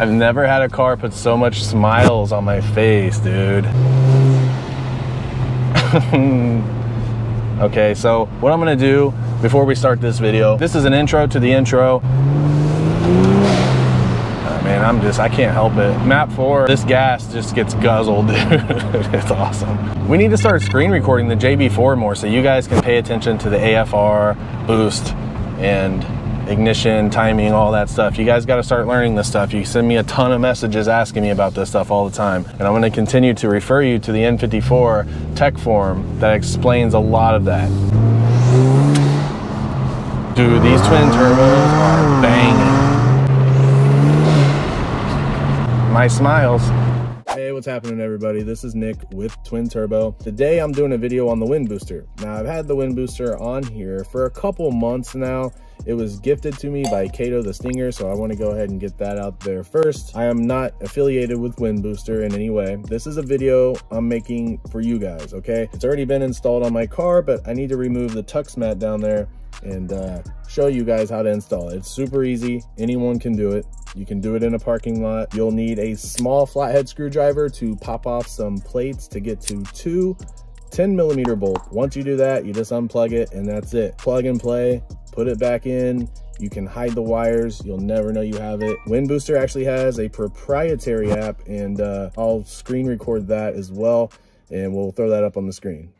I've never had a car put so much smiles on my face, dude. Okay, so what I'm gonna do before we start this video, this is an intro to the intro. Oh, man, I can't help it. Map 4, this gas just gets guzzled, dude. It's awesome. We need to start screen recording the JB4 more so you guys can pay attention to the AFR, boost, and ignition, timing, all that stuff. You guys got to start learning this stuff. You send me a ton of messages asking me about this stuff all the time. And I'm going to continue to refer you to the N54 tech forum that explains a lot of that. Dude, these twin turbos are banging. My smiles. Hey, what's happening, everybody? This is Nick with Twin Turbo. Today I'm doing a video on the Windbooster. Now, I've had the Windbooster on here for a couple months now. It was gifted to me by Kato the Stinger, so I want to go ahead and get that out there first. I am not affiliated with Windbooster in any way. This is a video I'm making for you guys, okay? It's already been installed on my car, but I need to remove the TuxMat down there and show you guys how to install it. It's super easy. Anyone can do it. You can do it in a parking lot. You'll need a small flathead screwdriver to pop off some plates to get to 2 10-millimeter bolts. Once you do that, you just unplug it and that's it. Plug and play. Put it back in. You can hide the wires. You'll never know you have it. Windbooster actually has a proprietary app, and I'll screen record that as well, and we'll throw that up on the screen.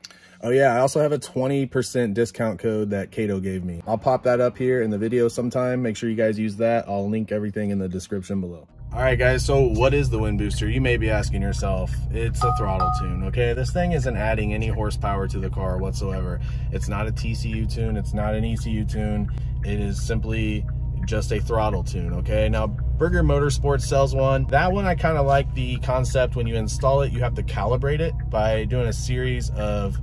Oh yeah, I also have a 20% discount code that Kato gave me. I'll pop that up here in the video sometime. Make sure you guys use that. I'll link everything in the description below. All right, guys, so what is the Windbooster? You may be asking yourself. It's a throttle tune, okay? This thing isn't adding any horsepower to the car whatsoever. It's not a TCU tune. It's not an ECU tune. It is simply just a throttle tune, okay? Now, Burger Motorsports sells one. That one, I kind of like the concept. When you install it, you have to calibrate it by doing a series of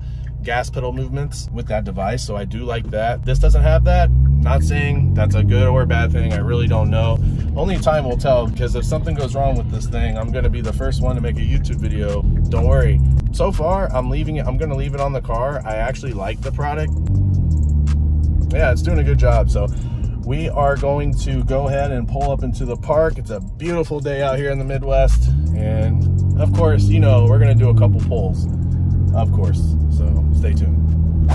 gas pedal movements with that device, so I do like that. This doesn't have that. Not saying that's a good or bad thing. I really don't know. Only time will tell, because if something goes wrong with this thing, I'm going to be the first one to make a YouTube video. Don't worry. So far, I'm going to leave it on the car. I actually like the product. Yeah, it's doing a good job. So we are going to go ahead and pull up into the park. It's a beautiful day out here in the Midwest, and of course, you know, we're going to do a couple pulls. Of course, so stay tuned.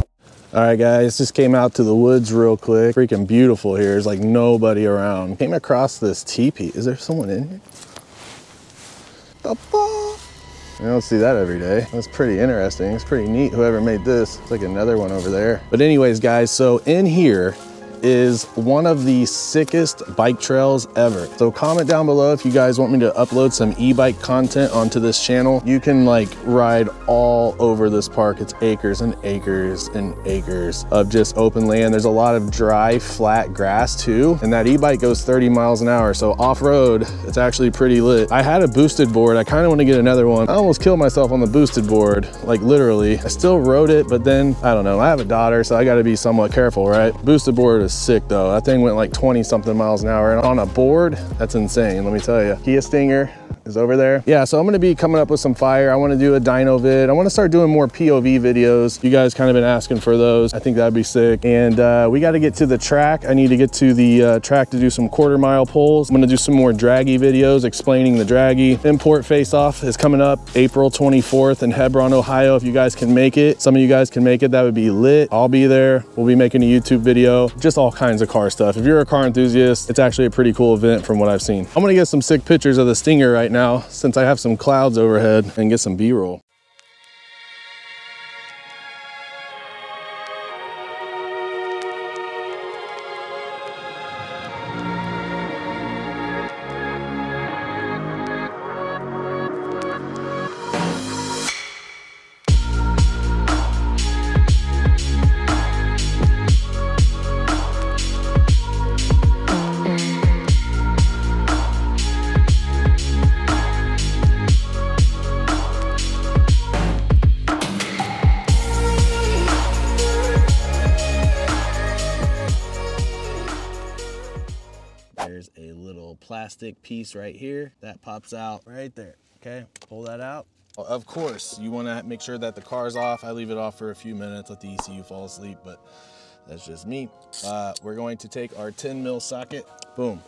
All right, guys, just came out to the woods real quick. Freaking beautiful here. There's like nobody around. Came across this teepee. Is there someone in here? The ball. I don't see that every day. That's pretty interesting. It's pretty neat, whoever made this. It's like another one over there. But anyways, guys, so in here is one of the sickest bike trails ever. So comment down below if you guys want me to upload some e-bike content onto this channel. You can like ride all over this park. It's acres and acres and acres of just open land. There's a lot of dry, flat grass too. And that e-bike goes 30 miles an hour. So off-road, it's actually pretty lit. I had a boosted board. I kind of want to get another one. I almost killed myself on the boosted board, like literally. I still rode it, but then, I don't know. I have a daughter, so I got to be somewhat careful, right? Boosted board is sick though. That thing went like 20 something miles an hour, and on a board, that's insane, let me tell you. KIA Stinger is over there. Yeah, so I'm going to be coming up with some fire. I want to do a dyno vid. I want to start doing more POV videos. You guys kind of been asking for those. I think that'd be sick. And we got to get to the track. I need to get to the track to do some quarter-mile pulls. I'm going to do some more Draggy videos explaining the Draggy. Import face-off is coming up April 24th in Hebron, Ohio. If you guys can make it, some of you guys can make it, that would be lit. I'll be there. We'll be making a YouTube video. Just all kinds of car stuff. If you're a car enthusiast, it's actually a pretty cool event from what I've seen. I'm going to get some sick pictures of the Stinger right now, since I have some clouds overhead, and get some B-roll. Plastic piece right here that pops out right there. Okay, pull that out. Of course, you want to make sure that the car's off. I leave it off for a few minutes, let the ECU fall asleep, but that's just me. We're going to take our 10 mil socket, boom,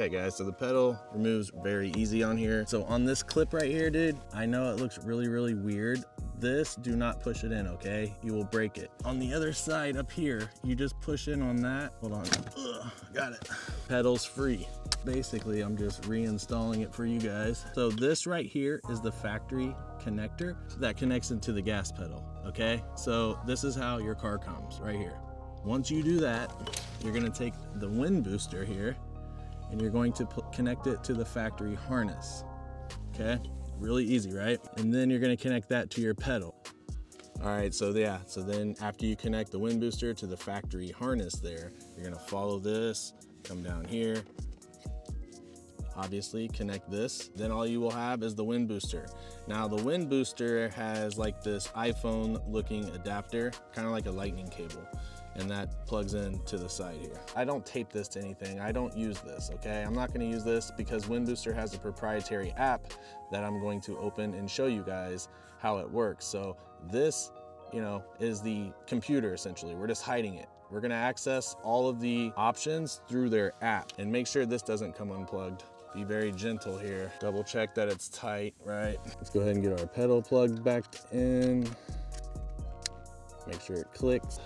Okay guys, so the pedal removes very easy on here. So on this clip right here, dude, I know it looks really, really weird. This, do not push it in, okay? You will break it. On the other side up here, you just push in on that. Hold on, ugh, got it. Pedal's free. Basically, I'm just reinstalling it for you guys. So this right here is the factory connector that connects into the gas pedal, okay? So this is how your car comes, right here. Once you do that, you're gonna take the wind booster here and you're going to connect it to the factory harness, okay? Really easy, right? And then you're gonna connect that to your pedal. All right, so yeah, so then after you connect the wind booster to the factory harness there, you're gonna follow this, come down here, obviously connect this, then all you will have is the wind booster. Now the wind booster has like this iPhone looking adapter, kind of like a lightning cable, and that plugs in to the side here. I don't tape this to anything. I don't use this, okay? I'm not gonna use this because Windbooster has a proprietary app that I'm going to open and show you guys how it works. So this, you know, is the computer essentially. We're just hiding it. We're gonna access all of the options through their app, and make sure this doesn't come unplugged. Be very gentle here. Double check that it's tight, right? Let's go ahead and get our pedal plugged back in. Make sure it clicks.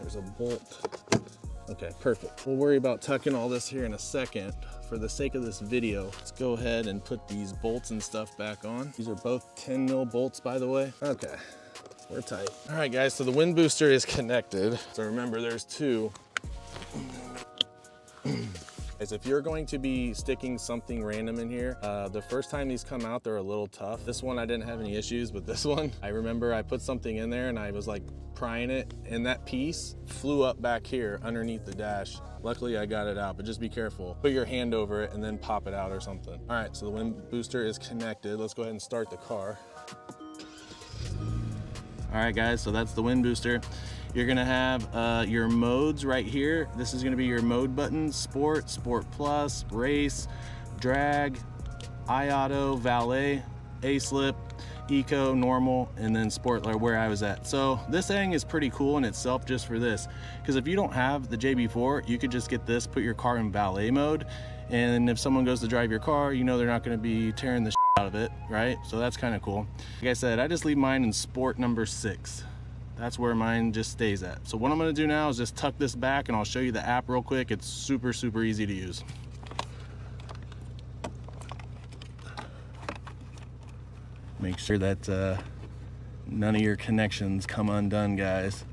There's a bolt. Okay, perfect. We'll worry about tucking all this here in a second. For the sake of this video, let's go ahead and put these bolts and stuff back on. These are both 10 mil bolts, by the way. Okay, we're tight. All right, guys, so the wind booster is connected. So remember, there's two. As if you're going to be sticking something random in here, the first time these come out, they're a little tough. This one, I didn't have any issues, but this one, I remember I put something in there and I was like prying it, and that piece flew up back here underneath the dash. Luckily, I got it out, but just be careful. Put your hand over it and then pop it out or something. All right, so the wind booster is connected. Let's go ahead and start the car. All right, guys, so that's the wind booster. You're gonna have your modes right here. This is gonna be your mode button: Sport, Sport Plus, Race, Drag, iAuto, Valet, A-Slip, Eco, Normal, and then Sport, like where I was at. So this thing is pretty cool in itself just for this, because if you don't have the JB4, you could just get this, put your car in Valet mode, and if someone goes to drive your car, you know they're not gonna be tearing the shit out of it, right? So that's kind of cool. Like I said, I just leave mine in Sport number 6. That's where mine just stays at. So what I'm gonna do now is just tuck this back and I'll show you the app real quick. It's super, super easy to use. Make sure that none of your connections come undone, guys.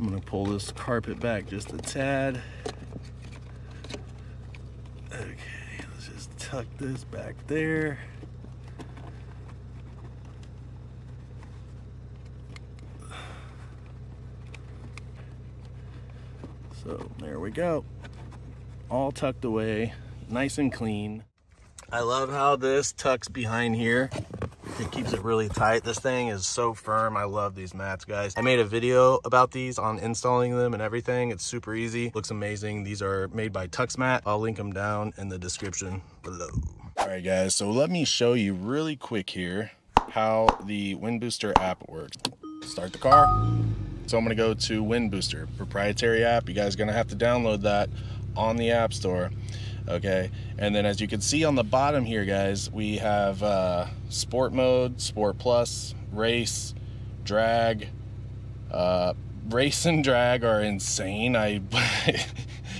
I'm gonna pull this carpet back just a tad. Okay, let's just tuck this back there. So there we go, all tucked away, nice and clean. I love how this tucks behind here. It keeps it really tight. This thing is so firm. I love these mats, guys. I made a video about these on installing them and everything. It's super easy, looks amazing. These are made by TuxMat. I'll link them down in the description below. All right, guys, so let me show you really quick here how the Windbooster app works. Start the car. So I'm gonna go to Windbooster, proprietary app. You guys are gonna have to download that on the App Store, okay? And then as you can see on the bottom here, guys, we have Sport Mode, Sport Plus, Race, Drag. Race and Drag are insane.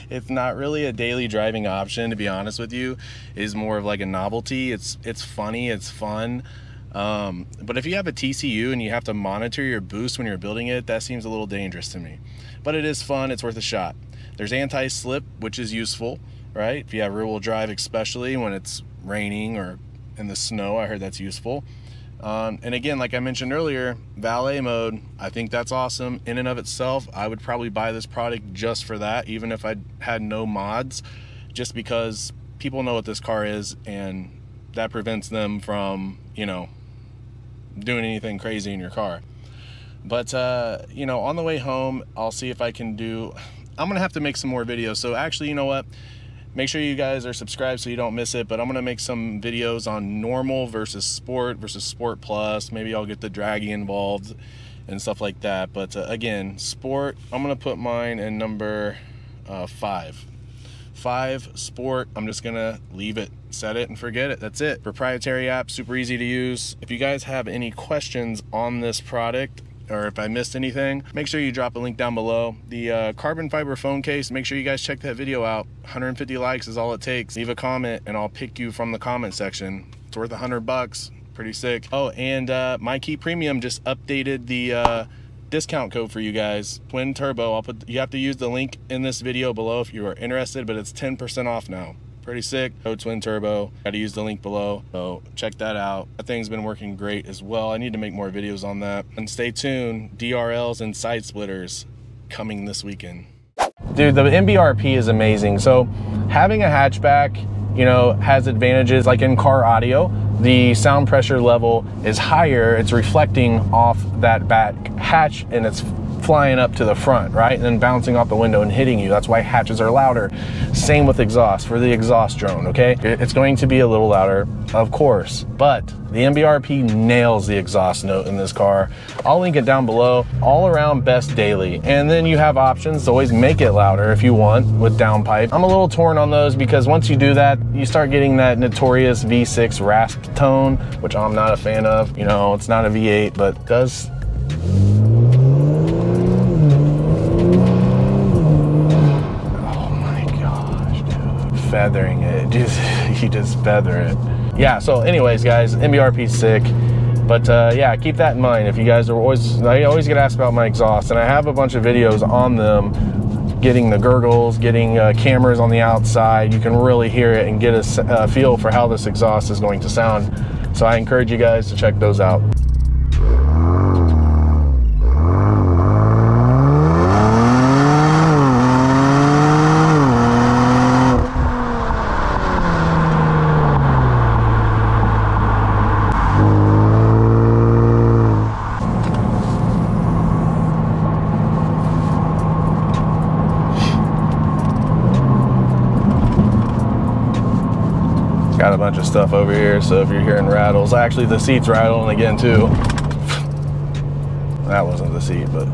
It's not really a daily driving option, to be honest with you. It is more of like a novelty. It's funny, it's fun. But if you have a TCU and you have to monitor your boost when you're building it, that seems a little dangerous to me. But it is fun, it's worth a shot. There's anti-slip, which is useful, right? If you have rear-wheel drive, especially when it's raining or in the snow, I heard that's useful. And again, like I mentioned earlier, valet mode, I think that's awesome. In and of itself, I would probably buy this product just for that, even if I had no mods, just because people know what this car is and that prevents them from, you know, doing anything crazy in your car. But you know, on the way home, I'll see if I can do, I'm gonna have to make some more videos. So actually, you know what, make sure you guys are subscribed so you don't miss it, but I'm gonna make some videos on normal versus Sport Plus. Maybe I'll get the Draggy involved and stuff like that. But again, Sport, I'm gonna put mine in number 5 5 Sport. I'm just gonna leave it, set it and forget it. That's it. Proprietary app, super easy to use. If you guys have any questions on this product, or if I missed anything, make sure you drop a link down below. The carbon fiber phone case, make sure you guys check that video out. 150 likes is all it takes. Leave a comment and I'll pick you from the comment section. It's worth $100. Pretty sick. Oh, and MyKeyPremium just updated the discount code for you guys, Twin Turbo. You have to use the link in this video below if you are interested, but it's 10% off now. Pretty sick. Oh, Twin Turbo. Got to use the link below, so check that out. That thing's been working great as well. I need to make more videos on that. And stay tuned, DRLs and side splitters coming this weekend. Dude, the MBRP is amazing. So having a hatchback, you know, has advantages. Like in car audio, the sound pressure level is higher. It's reflecting off that back hatch and it's flying up to the front, right? And then bouncing off the window and hitting you. That's why hatches are louder. Same with exhaust for the exhaust drone, okay? It's going to be a little louder, of course, but the MBRP nails the exhaust note in this car. I'll link it down below. All around best daily. And then you have options to always make it louder if you want with downpipe. I'm a little torn on those because once you do that, you start getting that notorious V6 rasp tone, which I'm not a fan of. You know, it's not a V8, but it does. Feathering it, you just feather it. Yeah, so anyways guys, MBRP's sick, but yeah, keep that in mind. If you guys are I always get asked about my exhaust, and I have a bunch of videos on them, getting the gurgles, getting cameras on the outside. You can really hear it and get a feel for how this exhaust is going to sound. So I encourage you guys to check those out. Got a bunch of stuff over here, so if you're hearing rattles, actually the seat's rattling again too. That wasn't the seat, but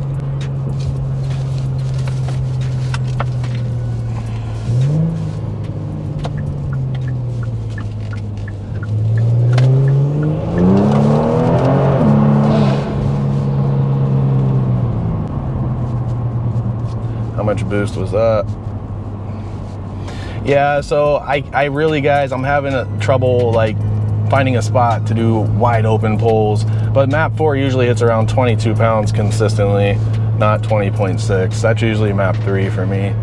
how much boost was that? Yeah, so I really, guys, I'm having trouble like finding a spot to do wide open pulls, but map 4 usually hits around 22 pounds consistently, not 20.6. That's usually map 3 for me.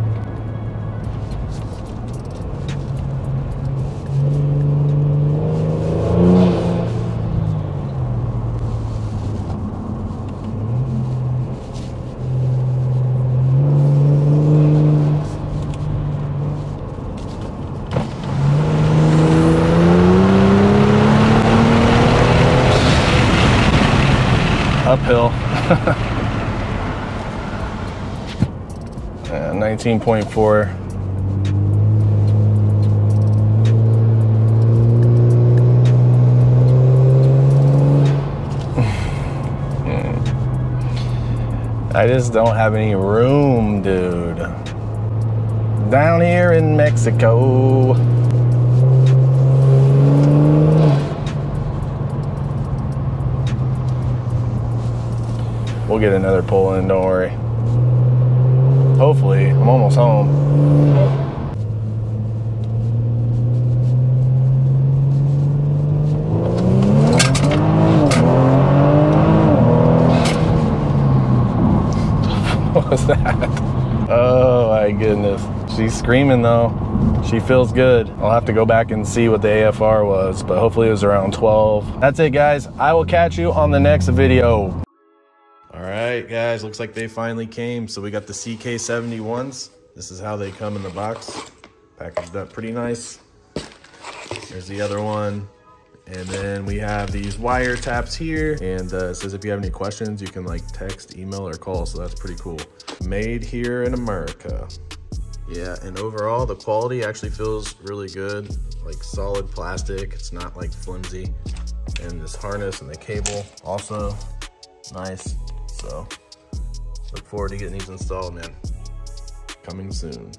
Uphill. Yeah, 19.4. I just don't have any room, dude. Down here in Mexico. We'll get another pull in, don't worry. Hopefully, I'm almost home. What was that? Oh my goodness. She's screaming though. She feels good. I'll have to go back and see what the AFR was, but hopefully it was around 12. That's it guys. I will catch you on the next video. All right, guys, looks like they finally came. So we got the CK71s. This is how they come in the box. Packaged up pretty nice. There's the other one. And then we have these wire taps here. And it says if you have any questions, you can like text, email, or call. So that's pretty cool. Made here in America. Yeah, and overall, the quality actually feels really good. Like solid plastic. It's not like flimsy. And this harness and the cable also nice. So look forward to getting these installed, man. Coming soon.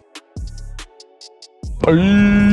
Bye.